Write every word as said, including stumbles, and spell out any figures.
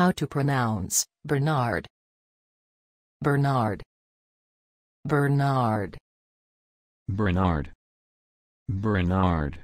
How to pronounce Bernard. Bernard. Bernard. Bernard. Bernard.